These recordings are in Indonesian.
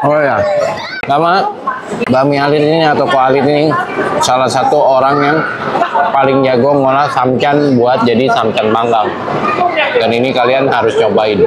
Oh ya, sama Bakmi Alit ini atau Ko Alit ini salah satu orang yang paling jago ngolah samcan buat jadi samcan panggang. Dan ini kalian harus cobain.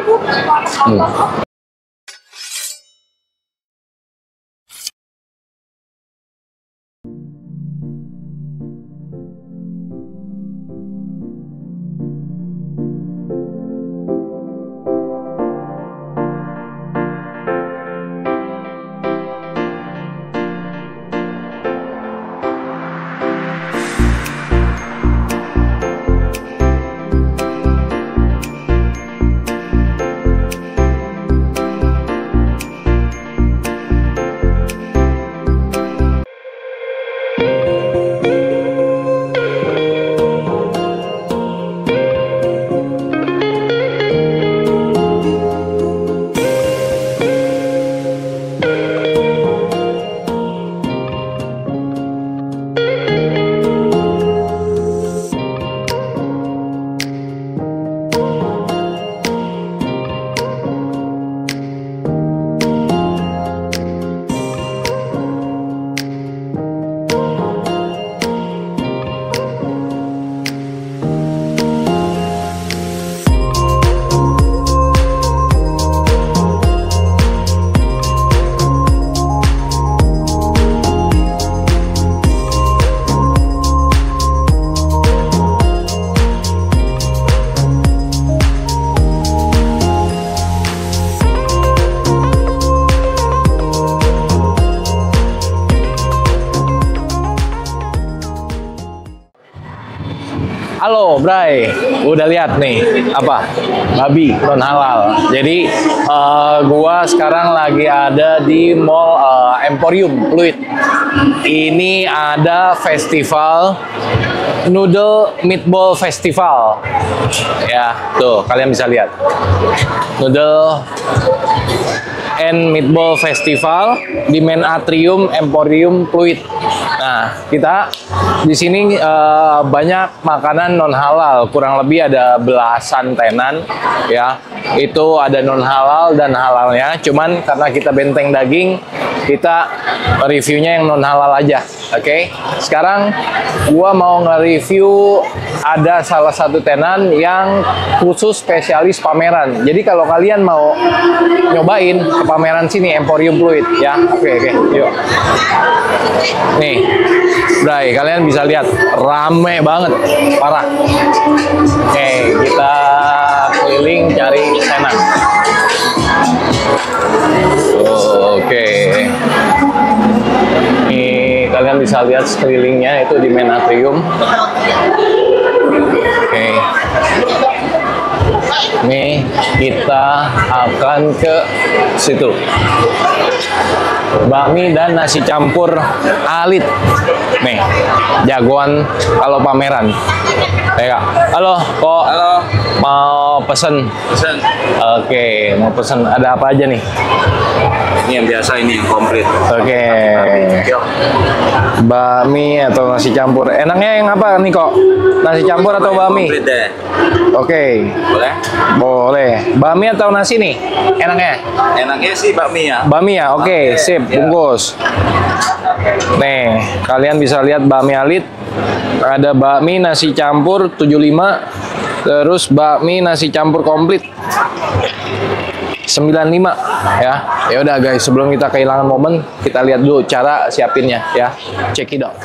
Halo Bray, udah lihat nih apa babi non halal. Jadi gua sekarang lagi ada di Mall Emporium Pluit. Ini ada festival Noodle Meatball Festival. Ya, tuh kalian bisa lihat. Noodle and Meatball Festival di Main Atrium Emporium Pluit. Nah, kita di sini banyak makanan non halal, kurang lebih ada belasan tenan ya. Itu ada non halal dan halalnya. Cuman karena kita Benteng Daging, kita reviewnya yang non halal aja. Oke. Sekarang gua mau nge-review ada salah satu tenan yang khusus spesialis pameran. Jadi kalau kalian mau nyobain ke pameran sini Emporium Pluit ya. Oke, yuk. Nih, Bray, kalian bisa lihat rame banget, parah. Oke, kita keliling cari tenan. Oke. Nih, kalian bisa lihat sekelilingnya itu di Main Atrium. Oke. Nih, kita akan ke situ. Bakmi dan nasi campur Alit. Nih, jagoan kalau pameran. Ya, halo, kok. Halo. Mau pesen? Pesen. Oke, mau pesen. Ada apa aja nih? Ini yang biasa, ini yang komplit. Oke. Bakmi atau nasi campur. Enaknya yang apa nih, kok? Nasi campur atau bakmi? Komplit deh. Oke. Boleh? Boleh. Bakmi atau nasi nih? Enaknya? Enaknya sih bakmi ya. Bakmi ya? Oke, sip. Bungkus. Nih, kalian bisa lihat Bakmi Alit. Ada bakmi nasi campur 75, terus bakmi nasi campur komplit 95 ya. Ya udah guys, sebelum kita kehilangan momen, kita lihat dulu cara siapinnya ya. Check it out.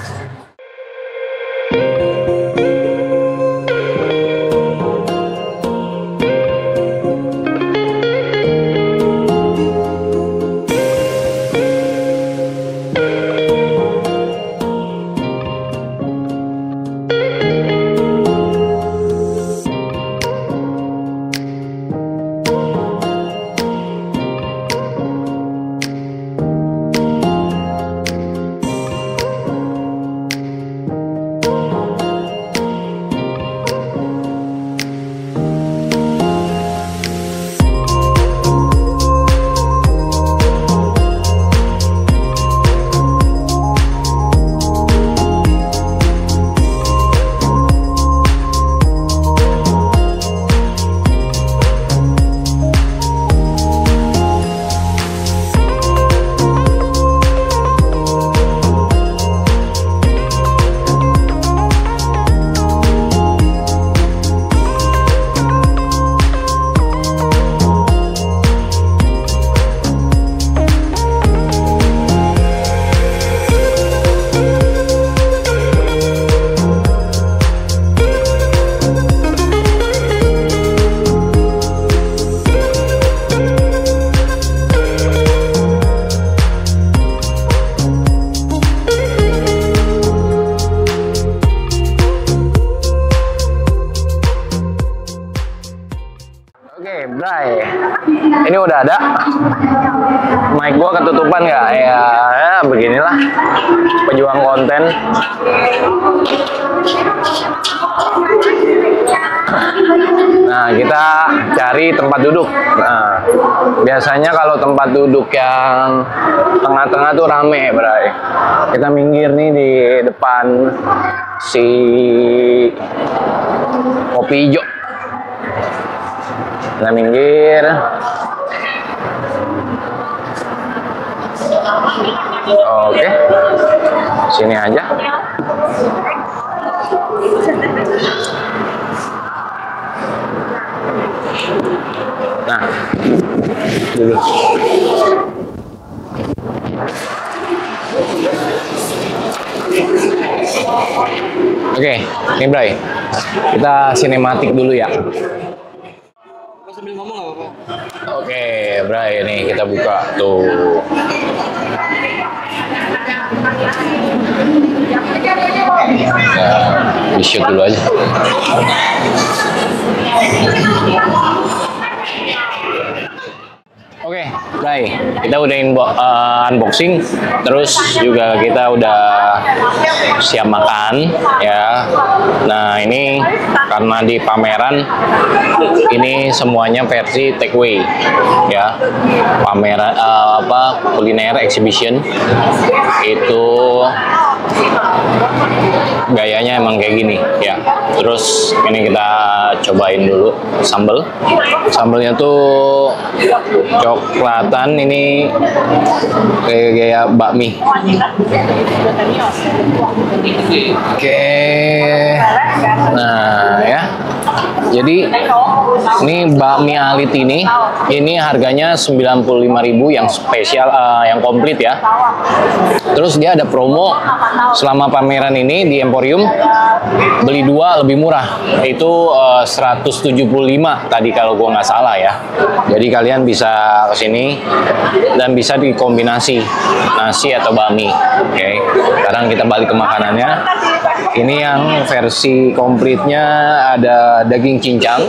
udah ada. Mic gua ketutupan nggak? Ya beginilah pejuang konten. Nah, kita cari tempat duduk. Nah, biasanya kalau tempat duduk yang tengah-tengah tuh rame, bray. Kita minggir nih di depan si Kopijo. Kita minggir. Oke. Sini aja. Nah, dulu. Oke, ini bray, kita sinematik dulu ya. Oke, bray, ini kita buka tuh. Nah, di-shoot dulu aja. Oke, bray, kita udah unboxing, terus juga kita udah siap makan, ya. Nah, ini karena di pameran, ini semuanya versi takeaway, ya. Pameran kuliner exhibition itu gayanya emang kayak gini, ya. Terus ini kita cobain dulu sambelnya tuh coklatan, ini kayak gaya bakmi. Oke, nah ya, jadi ini bakmi alit ini harganya 95.000 yang spesial, yang komplit ya. Terus dia ada promo selama pameran ini di Emporium, beli dua lebih murah, itu 175 tadi kalau gua nggak salah ya. Jadi kalian bisa kesini dan bisa dikombinasi nasi atau bakmi. Oke, sekarang kita balik ke makanannya. Ini yang versi komplitnya ada daging cincang.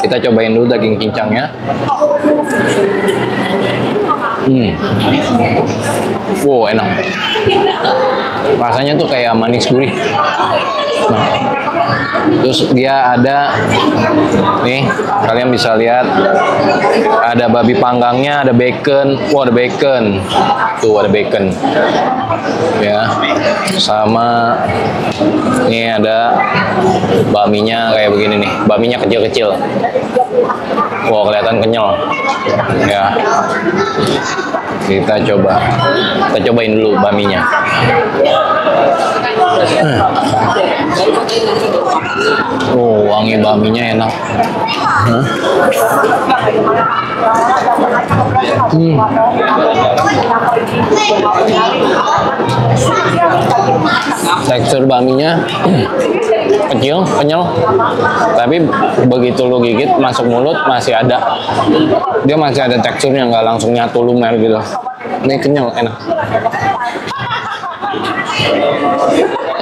Kita cobain dulu daging cincangnya. Wow, enak. Rasanya tuh kayak manis gurih. Nah, terus dia ada nih, kalian bisa lihat ada babi panggangnya, ada bacon. Wah, ada bacon. Tuh ada bacon. Ya. Sama nih ada bakminya kayak begini nih. Bakminya kecil-kecil. Wah, kelihatan kenyal. Ya. Kita cobain dulu bakminya. Oh, wangi bakminya enak. Tekstur bakminya kecil, kenyal, tapi begitu lu gigit masuk mulut masih ada, dia masih ada teksturnya, nggak langsung nyatu lumer gitu. Ini kenyal, enak.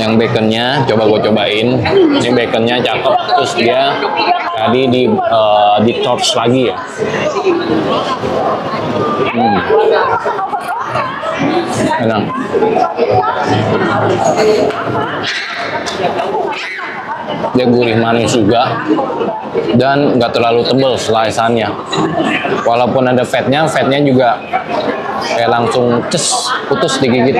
Yang baconnya coba gue cobain, ini baconnya cakep, terus dia tadi di torch lagi ya. Enak. Dia gurih manis juga dan nggak terlalu tebel slice-annya, walaupun ada fatnya juga kayak langsung ces putus digigit.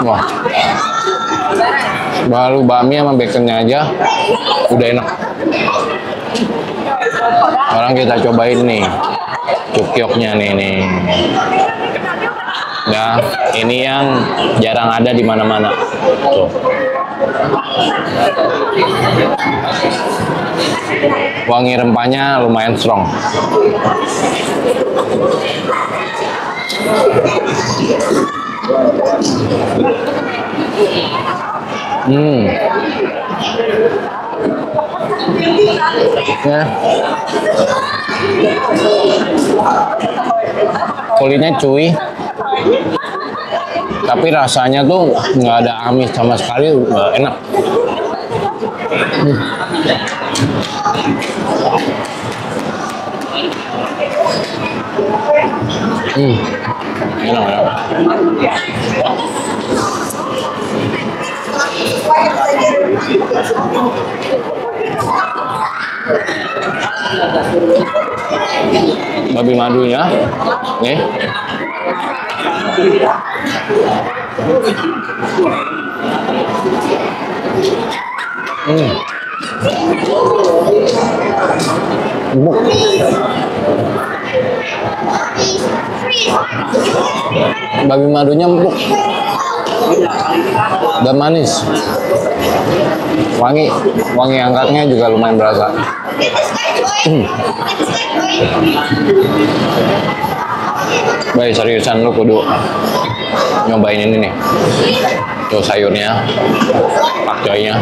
Wah, baru bakmi sama baconnya aja udah enak. Sekarang kita cobain nih cukyoknya nih. Nah, ini yang jarang ada di mana-mana. Tuh. Wangi rempahnya lumayan strong. Ya. Kulitnya cuy. tapi rasanya tuh nggak ada amis sama sekali, enak. Enak, enak. Babi madunya nih. Babi madunya empuk dan manis, wangi angkatnya juga lumayan berasa. Baik, seriusan lu kudu nyobain ini nih, tuh sayurnya, pakcoynya.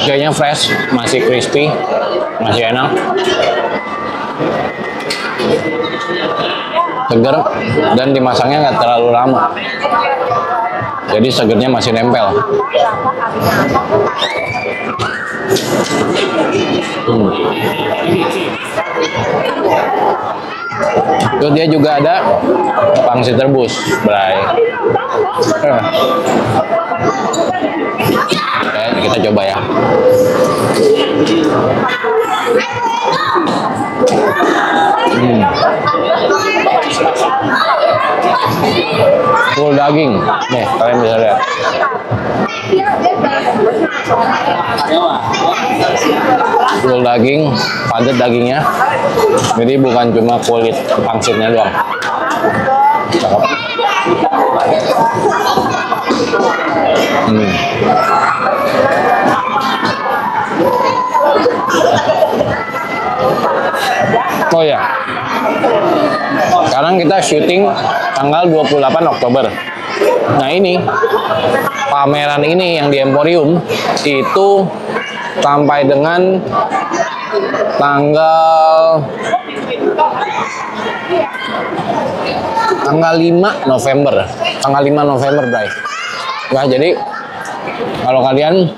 Pakcoynya fresh, masih crispy, masih enak, seger, dan dimasaknya nggak terlalu lama, jadi segernya masih nempel. Terus dia juga ada pangsit rebus, Bray. Oke, kita coba ya. Full daging, nih kalian bisa lihat. Full daging, padat dagingnya. Jadi bukan cuma kulit pangsitnya doang. Cakep. Oh ya, sekarang kita syuting tanggal 28 Oktober. Nah ini, pameran ini yang di Emporium itu sampai dengan tanggal 5 November. Tanggal 5 November, Bray. Nah, jadi kalau kalian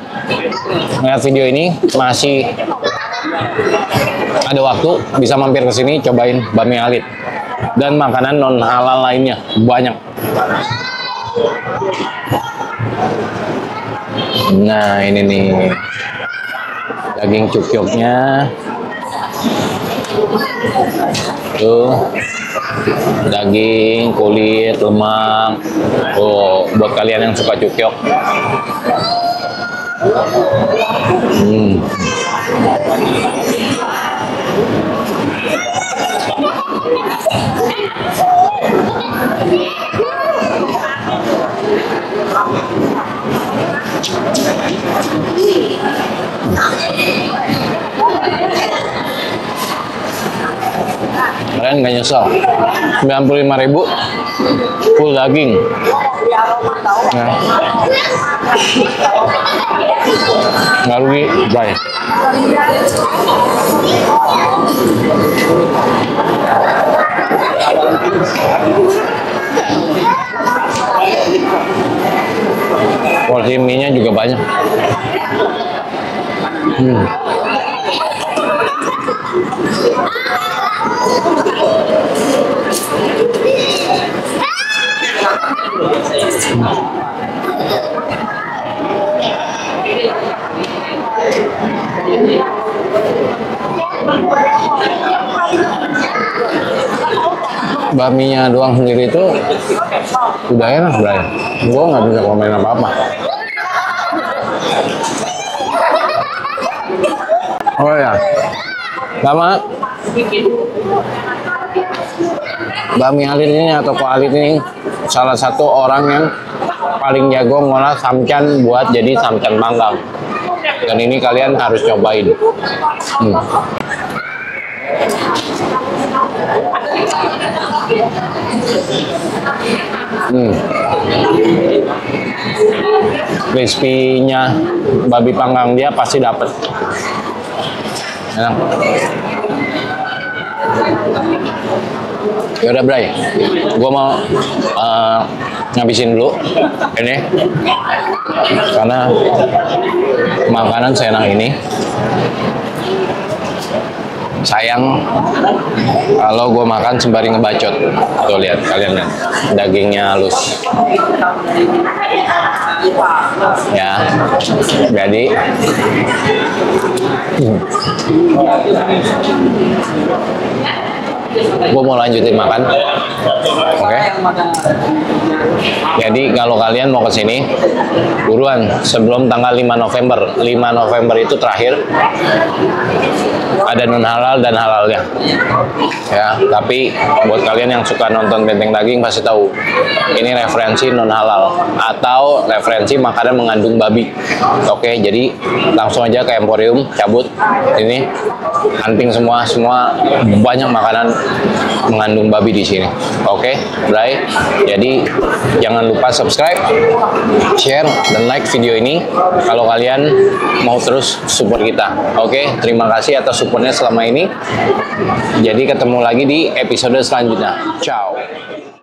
melihat video ini masih ada waktu, bisa mampir ke sini cobain bakmi Alit dan makanan non halal lainnya, banyak. Nah ini nih daging cukyoknya tuh, daging, kulit, lemak. Oh, buat kalian yang suka cukyok. Kalian nggak nyesel, 95.000 full daging. Nah, nggak rugi, baik. Porsi mie-nya juga banyak. Bakminya doang sendiri itu udah enak, Bray. Gue nggak bisa komen apa-apa. Oh ya, sama bakmi Alit ini atau Ko Alit ini salah satu orang yang paling jago ngolah samcan buat jadi samcan panggang. Dan ini kalian harus cobain. Crispy-nya babi panggang dia pasti dapet. Enak. Yaudah Bray, gue mau ngabisin dulu ini karena makanan seenak ini. Sayang kalau gue makan sembari ngebacot. Tuh lihat kalian lihat, dagingnya halus ya. Jadi gue mau lanjutin makan, oke? Jadi kalau kalian mau kesini, buruan sebelum tanggal 5 November. 5 November itu terakhir ada non halal dan halalnya, ya. Tapi buat kalian yang suka nonton Benteng Daging pasti tahu, ini referensi non halal atau referensi makanan mengandung babi. Oke, jadi langsung aja ke Emporium, cabut ini, hunting semua banyak makanan mengandung babi di sini. Oke, Bray. Jadi jangan lupa subscribe, share, dan like video ini kalau kalian mau terus support kita. Oke, terima kasih atas supportnya selama ini. Jadi ketemu lagi di episode selanjutnya. Ciao.